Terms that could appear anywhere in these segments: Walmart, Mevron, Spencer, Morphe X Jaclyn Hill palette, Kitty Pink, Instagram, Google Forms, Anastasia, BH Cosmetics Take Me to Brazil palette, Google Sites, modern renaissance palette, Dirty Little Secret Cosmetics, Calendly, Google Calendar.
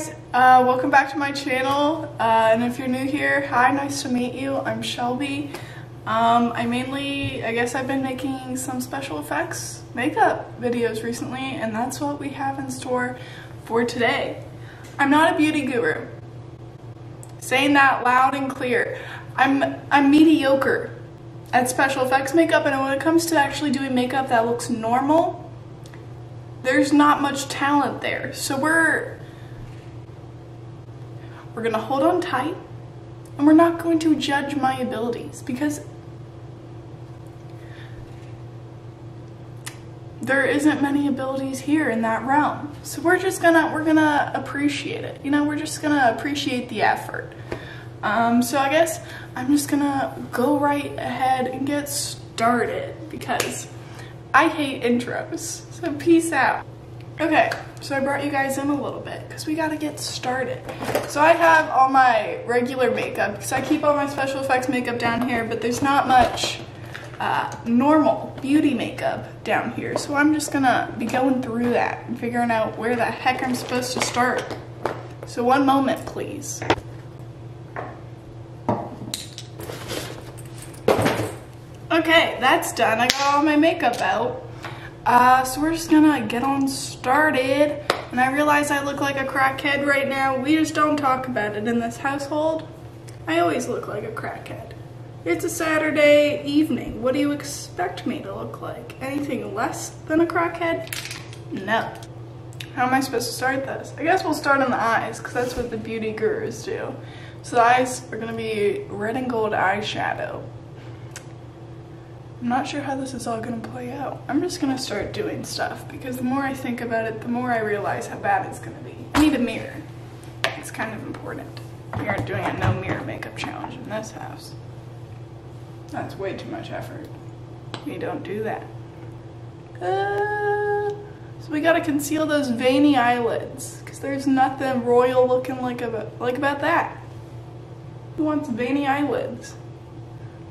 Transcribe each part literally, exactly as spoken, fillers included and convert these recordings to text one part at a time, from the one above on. guys, uh, welcome back to my channel, uh, and if you're new here, hi, nice to meet you. I'm Shelby. Um, I mainly, I guess I've been making some special effects makeup videos recently, and that's what we have in store for today. I'm not a beauty guru. Saying that loud and clear. I'm, I'm mediocre at special effects makeup, and when it comes to actually doing makeup that looks normal, there's not much talent there. So we're we're gonna hold on tight, and we're not going to judge my abilities, because there isn't many abilities here in that realm. So we're just gonna we're gonna appreciate it. You know, we're just gonna appreciate the effort. Um, so I guess I'm just gonna go right ahead and get started, because I hate intros. So peace out. Okay, so I brought you guys in a little bit because we gotta get started. So I have all my regular makeup, because I keep all my special effects makeup down here, but there's not much uh, normal beauty makeup down here. So I'm just gonna be going through that and figuring out where the heck I'm supposed to start. So one moment, please. Okay, that's done. I got all my makeup out. Uh, so we're just gonna get on started. And I realize I look like a crackhead right now. We just don't talk about it in this household. I always look like a crackhead. It's a Saturday evening. What do you expect me to look like? Anything less than a crackhead? No. How am I supposed to start this? I guess we'll start on the eyes, because that's what the beauty gurus do. So the eyes are gonna be red and gold eyeshadow. I'm not sure how this is all gonna play out. I'm just gonna start doing stuff, because the more I think about it, the more I realize how bad it's gonna be. I need a mirror. It's kind of important. We aren't doing a no mirror makeup challenge in this house. That's way too much effort. We don't do that. Uh, so we gotta conceal those veiny eyelids, because there's nothing royal looking like about, like about that. Who wants veiny eyelids?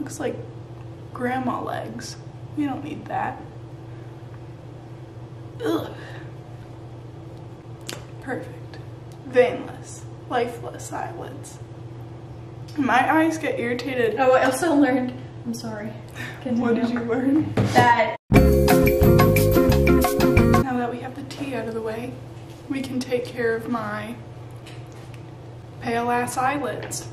Looks like grandma legs. We don't need that. Ugh. Perfect. Veinless, lifeless eyelids. My eyes get irritated. Oh, I also learned, I'm sorry. What did you learn? That. Now that we have the tea out of the way, we can take care of my pale ass eyelids.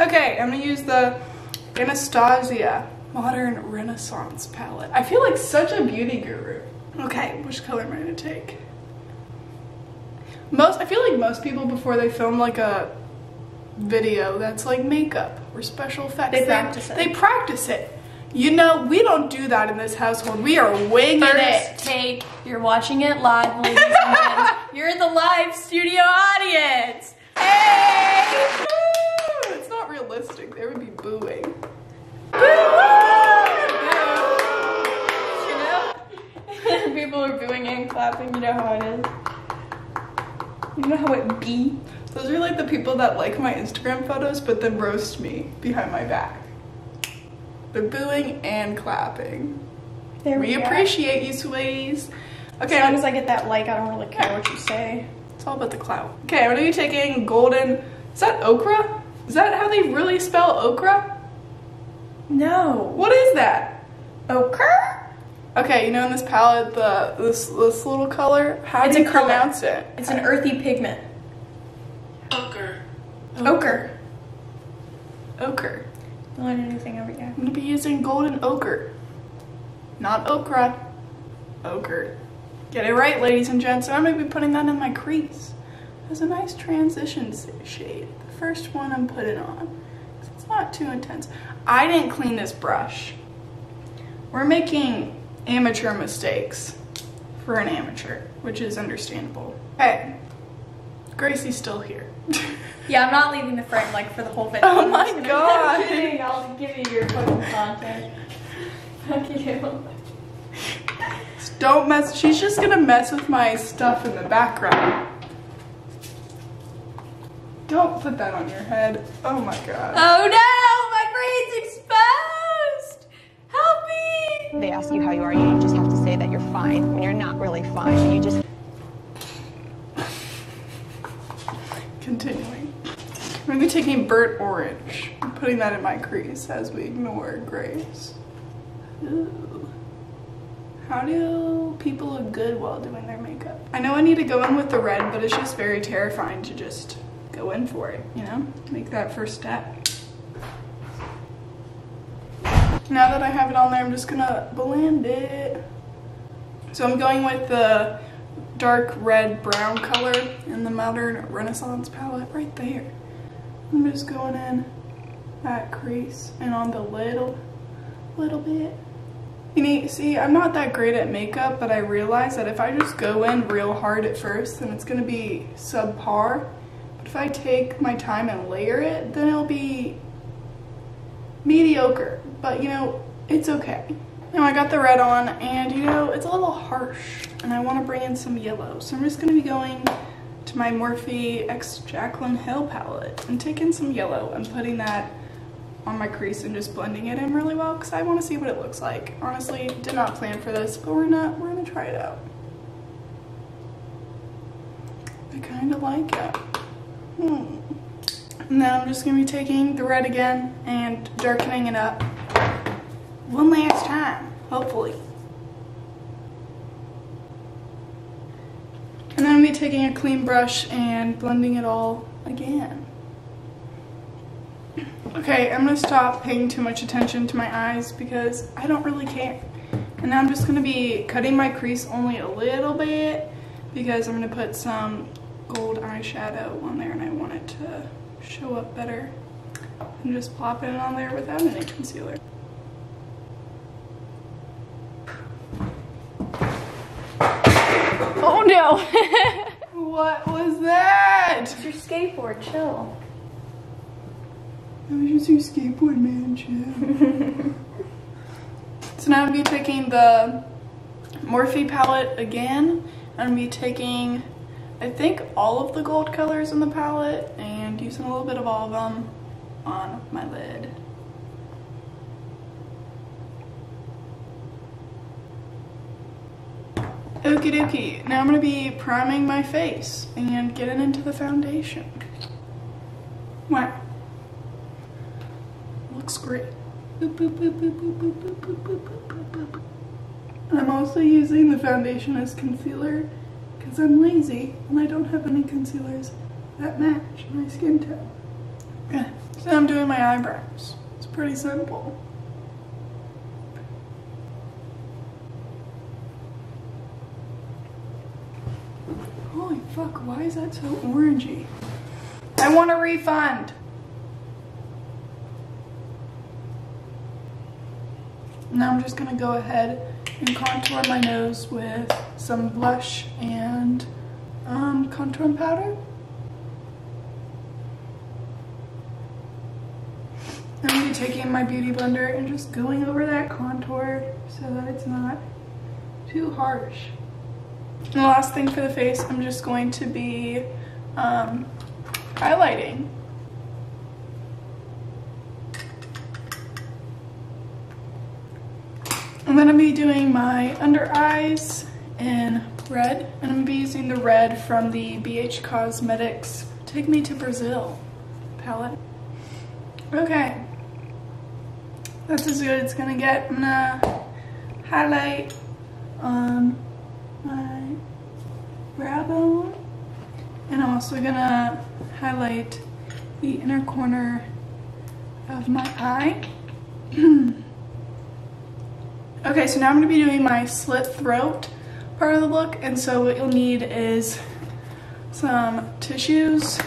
Okay, I'm gonna use the Anastasia Modern Renaissance palette. I feel like such a beauty guru. Okay, which color am I gonna take? Most, I feel like most people, before they film like a video that's like makeup or special effects, they practice that, it. They practice it. You know, we don't do that in this household. We are winging First it. Take. You're watching it live, ladies and gents. You're the live studio audience. Hey! It's not realistic. There would be booing. People are booing and clapping, you know how it is. You know how it be. Those are like the people that like my Instagram photos but then roast me behind my back. They're booing and clapping. There we, we appreciate you, sweeties. Okay. As long as I get that like, I don't really care what you say. It's all about the clout. Okay, what are you taking? Golden. Is that okra? Is that how they really spell okra? No. What is that? Okra? Okay, you know, in this palette, the this this little color, how it's do you a pronounce color. It? It's an earthy pigment. Ochre. Ochre. Ochre. Don't learn anything over here. I'm gonna be using golden ochre, not okra. Ochre. Get it right, ladies and gents. And I'm gonna be putting that in my crease as a nice transition shade. The first one I'm putting on. It's not too intense. I didn't clean this brush. We're making amateur mistakes for an amateur, which is understandable. Hey, Gracie's still here. Yeah, I'm not leaving the frame like for the whole video. Oh my god! Kidding. I'll give you your fucking content. Fuck you. Don't mess. She's just gonna mess with my stuff in the background. Don't put that on your head. Oh my god. Oh no! My brain's exposed. Help me! They ask you how you are, you just have to say that you're fine when you're not really fine. You just taking burnt orange and putting that in my crease as we ignore grays. Ooh. How do people look good while doing their makeup? I know I need to go in with the red, but it's just very terrifying to just go in for it, you know? Make that first step. Now that I have it on there, I'm just gonna blend it. So I'm going with the dark red brown color in the Modern Renaissance palette right there. I'm just going in that crease and on the little, little bit. You need, see, I'm not that great at makeup, but I realize that if I just go in real hard at first, then it's gonna be subpar. But if I take my time and layer it, then it'll be mediocre. But you know, it's okay. Now I got the red on and you know, it's a little harsh and I wanna bring in some yellow. So I'm just gonna be going to my Morphe X Jaclyn Hill palette and taking some yellow and putting that on my crease and just blending it in really well because I wanna see what it looks like. Honestly, did not plan for this, but we're not, we're gonna try it out. I kinda like it. Hmm. And then I'm just gonna be taking the red again and darkening it up. One last time, hopefully. And then I'm going to be taking a clean brush and blending it all again. Okay, I'm going to stop paying too much attention to my eyes because I don't really care. And now I'm just going to be cutting my crease only a little bit because I'm going to put some gold eyeshadow on there and I want it to show up better. I'm just plopping it on there without any concealer. Oh no! What was that? It's your skateboard, chill. That was just your skateboard, man, chill. So now I'm going to be taking the Morphe palette again. I'm going to be taking, I think, all of the gold colors in the palette and using a little bit of all of them on my lid. Okie dokie, now I'm going to be priming my face and getting into the foundation. Wow. Looks great. And I'm also using the foundation as concealer because I'm lazy and I don't have any concealers that match my skin tone. Okay. So I'm doing my eyebrows. It's pretty simple. Holy fuck, why is that so orangey? I want a refund! Now I'm just gonna go ahead and contour my nose with some blush and um, contouring powder. I'm gonna be taking my beauty blender and just going over that contour so that it's not too harsh. And the last thing for the face, I'm just going to be um, highlighting. I'm going to be doing my under eyes in red. And I'm going to be using the red from the B H Cosmetics Take Me to Brazil palette. Okay. That's as good as it's going to get. I'm going to highlight um, my brow bone, and I'm also gonna highlight the inner corner of my eye. Okay, so now I'm gonna be doing my slit throat part of the look, and so what you'll need is some tissues,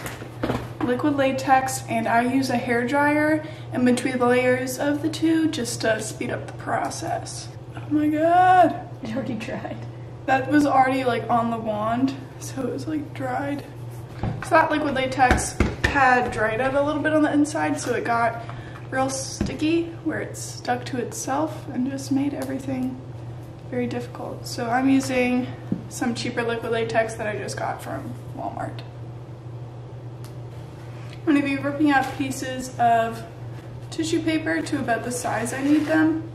liquid latex, and I use a hairdryer in between the layers of the two just to speed up the process. Oh my god! I already tried. That was already like on the wand, so it was like dried. So that liquid latex had dried out a little bit on the inside, so it got real sticky where it stuck to itself and just made everything very difficult. So I'm using some cheaper liquid latex that I just got from Walmart. I'm going to be ripping out pieces of tissue paper to about the size I need them.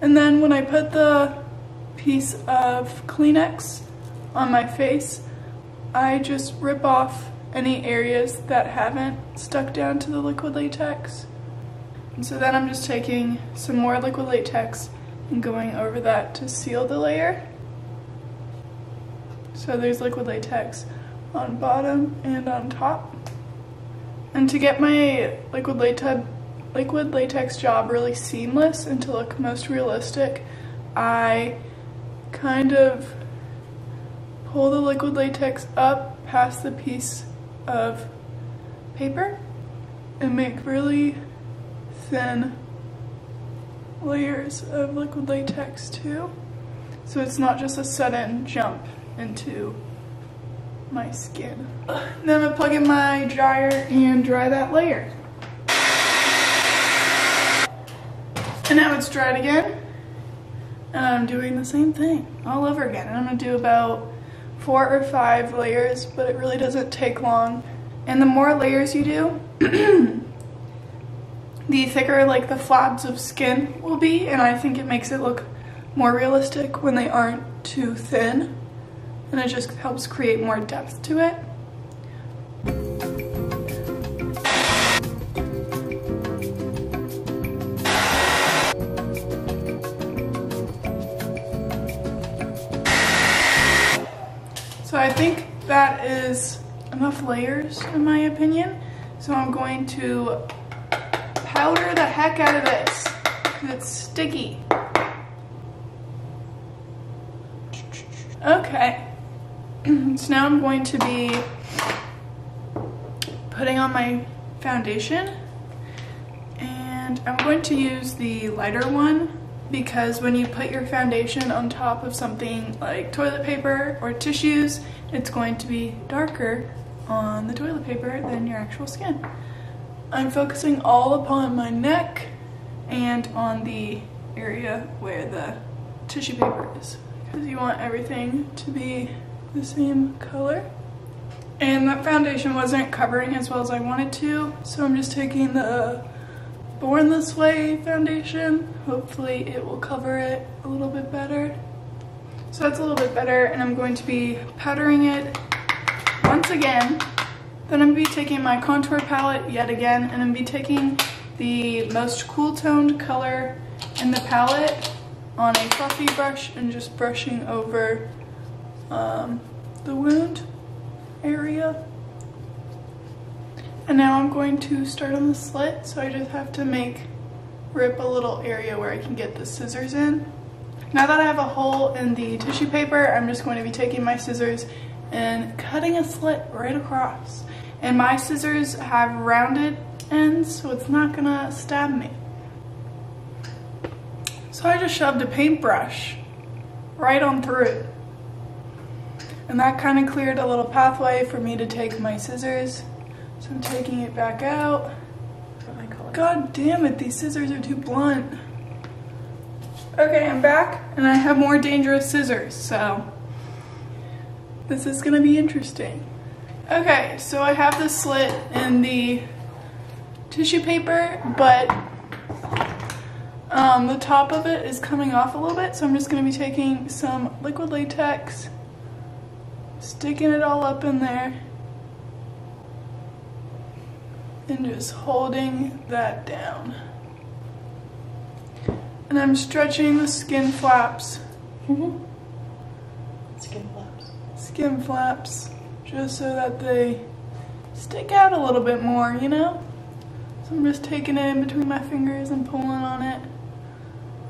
And then when I put the piece of Kleenex on my face, I just rip off any areas that haven't stuck down to the liquid latex. And so then I'm just taking some more liquid latex and going over that to seal the layer. So there's liquid latex on bottom and on top. And to get my liquid latex liquid latex job really seamless and to look most realistic, I kind of pull the liquid latex up past the piece of paper and make really thin layers of liquid latex too, so it's not just a sudden jump into my skin. And then I'm gonna plug in my dryer and dry that layer. And now it's dried again, and I'm doing the same thing all over again. And I'm gonna do about four or five layers, but it really doesn't take long. And the more layers you do, the thicker like the flabs of skin will be, and I think it makes it look more realistic when they aren't too thin, and it just helps create more depth to it. So I think that is enough layers in my opinion. So I'm going to powder the heck out of this because it's sticky. Okay, so now I'm going to be putting on my foundation, and I'm going to use the lighter one, because when you put your foundation on top of something like toilet paper or tissues, it's going to be darker on the toilet paper than your actual skin. I'm focusing all upon my neck and on the area where the tissue paper is, because you want everything to be the same color. And that foundation wasn't covering as well as I wanted to, so I'm just taking the Born This Way foundation. Hopefully it will cover it a little bit better. So that's a little bit better, and I'm going to be powdering it once again. Then I'm going to be taking my contour palette yet again, and I'm going to be taking the most cool toned color in the palette on a fluffy brush and just brushing over um, the wound area. And now I'm going to start on the slit, so I just have to make rip a little area where I can get the scissors in. Now that I have a hole in the tissue paper, I'm just going to be taking my scissors and cutting a slit right across. And my scissors have rounded ends, so it's not gonna stab me. So I just shoved a paintbrush right on through. And that kind of cleared a little pathway for me to take my scissors. So I'm taking it back out. God damn it, these scissors are too blunt. Okay, I'm back, and I have more dangerous scissors, so this is gonna be interesting. Okay, so I have this slit in the tissue paper, but um, the top of it is coming off a little bit, so I'm just gonna be taking some liquid latex, sticking it all up in there, and just holding that down. And I'm stretching the skin flaps. Mm-hmm. Skin flaps. Skin flaps, just so that they stick out a little bit more, you know? So I'm just taking it in between my fingers and pulling on it,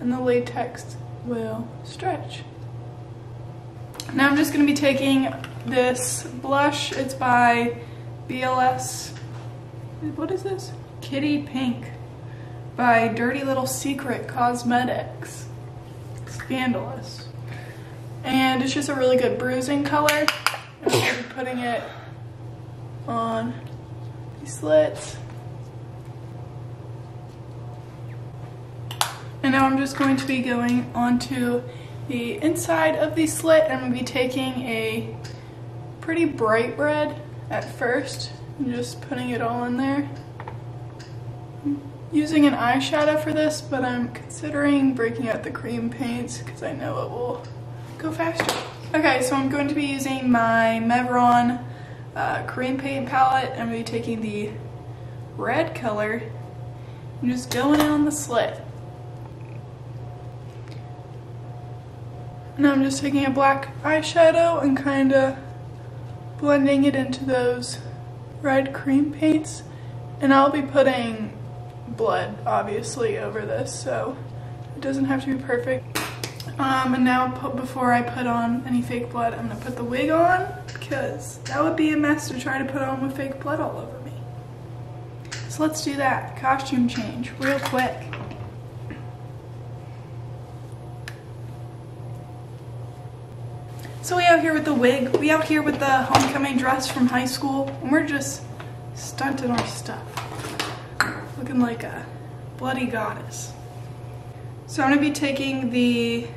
and the latex will stretch. Now I'm just gonna be taking this blush. It's by B L S. What is this? Kitty Pink by Dirty Little Secret Cosmetics. Scandalous. And it's just a really good bruising color. I'm going to be putting it on these slits. And now I'm just going to be going onto the inside of the slit. I'm going to be taking a pretty bright red at first. I'm just putting it all in there. I'm using an eyeshadow for this, but I'm considering breaking out the cream paints because I know it will go faster. Okay, so I'm going to be using my Mevron uh, cream paint palette. I'm going to be taking the red color and just going down the slit. Now I'm just taking a black eyeshadow and kind of blending it into those red cream paints. And I'll be putting blood, obviously, over this, so it doesn't have to be perfect. Um, and now, put, before I put on any fake blood, I'm going to put the wig on, because that would be a mess to try to put on with fake blood all over me. So let's do that. Costume change, real quick. So we out here with the wig, we out here with the homecoming dress from high school, and we're just stunting our stuff. Looking like a bloody goddess. So I'm going to be taking the...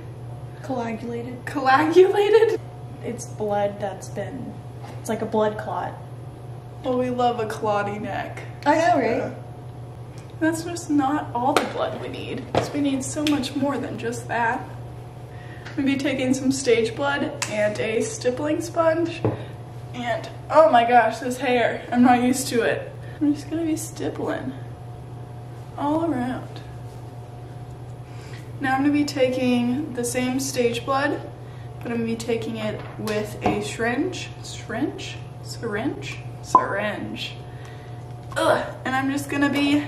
Coagulated. Coagulated? It's blood that's been... It's like a blood clot. Well, we love a clotty neck. I know, so right? That's just not all the blood we need, because we need so much more than just that. I'm going to be taking some stage blood and a stippling sponge, and oh my gosh, this hair, I'm not used to it. I'm just going to be stippling all around. Now I'm going to be taking the same stage blood, but I'm going to be taking it with a syringe, syringe, syringe, syringe. Ugh, and I'm just going to be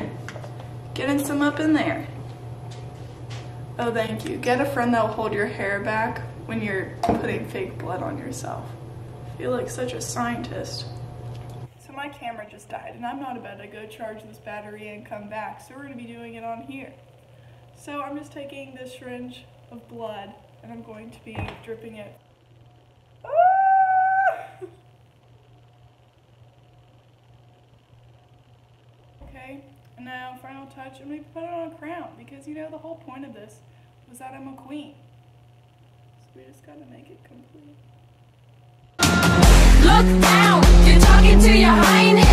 getting some up in there. Oh, thank you. Get a friend that'll hold your hair back when you're putting fake blood on yourself. I feel like such a scientist. So my camera just died, and I'm not about to go charge this battery and come back, so we're going to be doing it on here. So I'm just taking this syringe of blood, and I'm going to be dripping it. Ah! Okay, and now final touch, I'm going to put it on a crown, because you know the whole point of this was that I'm a queen. So we just gotta make it complete. Look down, you're talking to your hind.